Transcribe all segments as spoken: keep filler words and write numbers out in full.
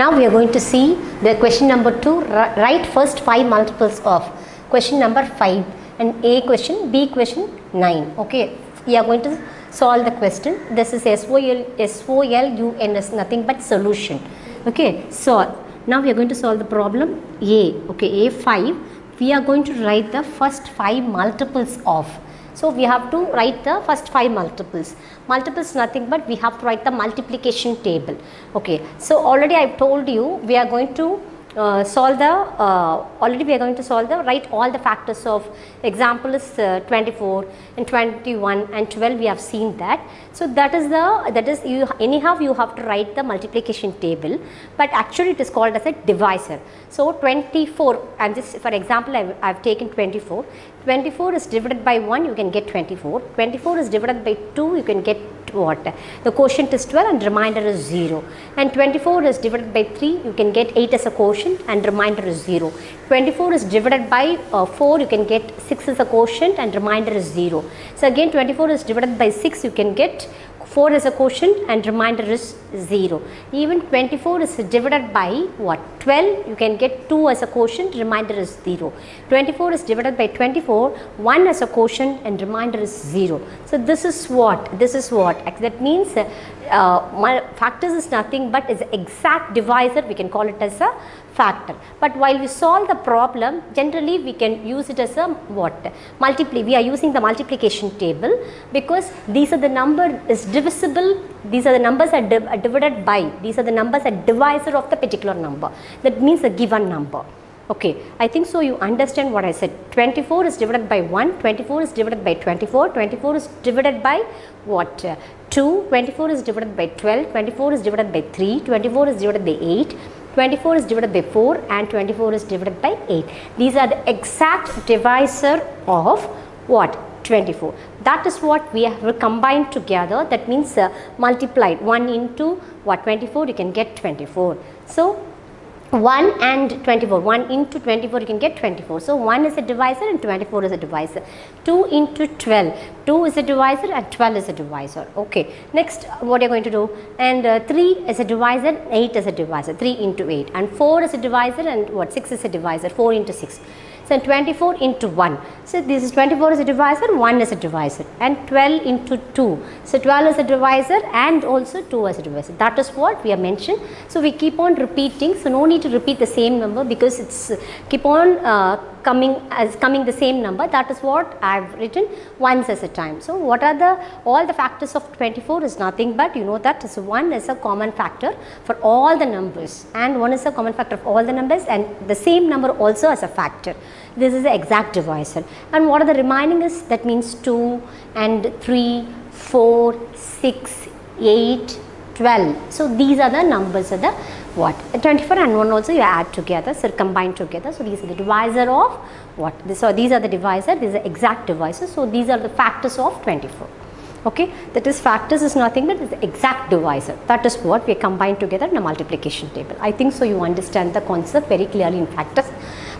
Now we are going to see the question number two. Write first five multiples of question number five and A question, B question, nine. Okay, we are going to solve the question. This is S O L U N S, nothing but solution. Okay, so now we are going to solve the problem A. Okay, A five. We are going to write the first five multiples of. So we have to write the first five multiples. Multiples nothing but we have to write the multiplication table. Okay. So already I have told you we are going to uh, solve the uh, already we are going to solve the write all the factors of. Example is uh, twenty-four and twenty-one and twelve, we have seen that. So that is the that is you anyhow you have to write the multiplication table, but actually it is called as a divisor. So twenty-four, and this for example I have taken twenty-four. twenty-four is divided by one, you can get twenty-four. twenty-four is divided by two, you can get what? The quotient is twelve and remainder is zero. And twenty-four is divided by three, you can get eight as a quotient and remainder is zero. twenty-four is divided by uh, four, you can get six as a quotient and remainder is zero. So again twenty-four is divided by six, you can get four as a quotient and remainder is zero. Even twenty-four is divided by what? twelve, you can get two as a quotient, remainder is zero. twenty-four is divided by twenty-four, one as a quotient and remainder is zero. So this is what? This is what? That means uh, uh, factors is nothing but is exact divisor, we can call it as a factor. But while we solve the problem, generally we can use it as a what? Multiply. We are using the multiplication table because these are the number is divisible. These are the numbers are, div are divided by. These are the numbers are divisor of the particular number. That means a given number. Okay, I think so you understand what I said. twenty-four is divided by one, twenty-four is divided by twenty-four, twenty-four is divided by what? two, twenty-four is divided by twelve, twenty-four is divided by three, twenty-four is divided by eight, twenty-four is divided by four and twenty-four is divided by eight. These are the exact divisor of what? twenty-four. That is what we have combined together. That means uh, multiplied one into what? twenty-four, you can get twenty-four. So one and twenty-four, one into twenty-four, you can get twenty-four. So one is a divisor and twenty-four is a divisor. two into twelve, two is a divisor and twelve is a divisor. Okay, next what you are going to do, and uh, three is a divisor, eight is a divisor, three into eight, and four is a divisor and what? six is a divisor, four into six. So twenty-four into one. So this is twenty-four is a divisor, one is a divisor, and twelve into two. So twelve is a divisor and also two is a divisor. That is what we have mentioned. So we keep on repeating. So no need to repeat the same number because it's keep on uh, coming as coming the same number. That is what I have written once as a time. So what are the all the factors of twenty-four is nothing but you know that is one is a common factor for all the numbers, and one is a common factor of all the numbers, and the same number also as a factor. This is the exact divisor. And what are the remaining is, that means two and three, four, six, eight, twelve. So these are the numbers of the what? twenty-four and one also you add together, so combined together. So these are the divisor of what? So these are the divisor, these are exact divisor. So these are the factors of twenty-four. Okay, that is factors is nothing but the exact divisor. That is what we combine together in a multiplication table. I think so you understand the concept very clearly in factors.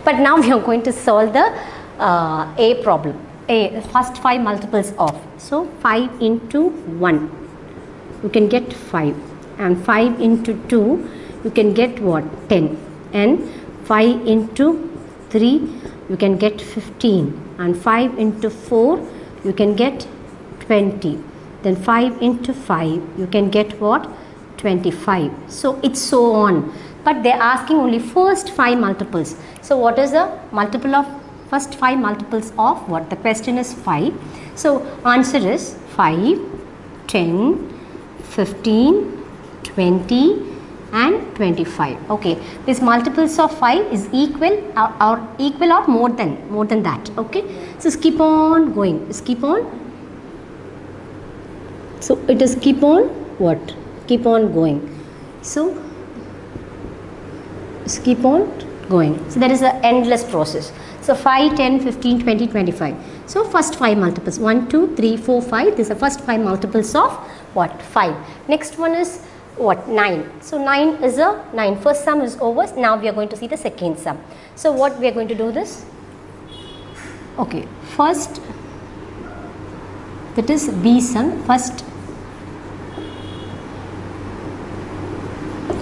But now we are going to solve the uh, A problem, A first five multiples of. So five into one, you can get five, and five into two, you can get what? ten, and five into three, you can get fifteen, and five into four, you can get twenty, then five into five, you can get what? twenty-five. So it's so on. But they are asking only first five multiples. So what is the multiple of first five multiples of what? The question is five. So answer is five, ten, fifteen, twenty and twenty-five. Okay, this multiples of five is equal or, or equal or more than more than that. Okay, so keep on going, just keep on. So it is keep on what? Keep on going. So keep on going. So that is an endless process. So five, ten, fifteen, twenty, twenty-five. So first five multiples, one, two, three, four, five. These are first five multiples of what? five. Next one is what? nine. So nine is a nine. First sum is over. Now we are going to see the second sum. So what we are going to do this? Okay, first, that is B sum. First,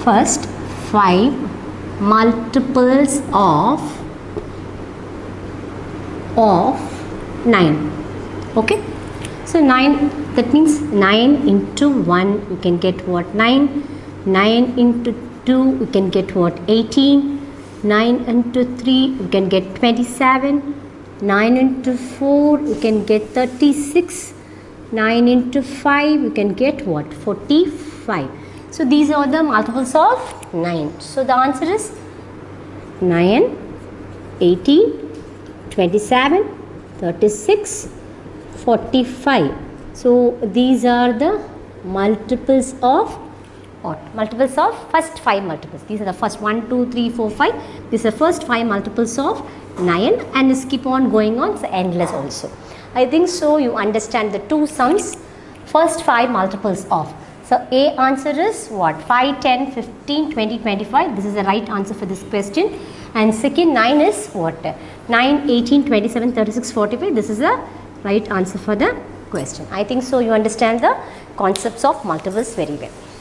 first five multiples of of nine. Okay, so nine, that means nine into one you can get what? nine. nine into two you can get what? eighteen. nine into three you can get twenty-seven. nine into four you can get thirty-six. nine into five you can get what? forty-five. So these are the multiples of nine. So the answer is nine, eighteen, twenty-seven, thirty-six, forty-five. So these are the multiples of or multiples of first five multiples. These are the first one, two, three, four, five. These are first five multiples of nine, and just keep on going on, so endless also. I think so you understand the two sums, first five multiples of. So A answer is what? five, ten, fifteen, twenty, twenty-five. This is the right answer for this question. And second nine is what? nine, eighteen, twenty-seven, thirty-six, forty-five. This is the right answer for the question. I think so you understand the concepts of multiples very well.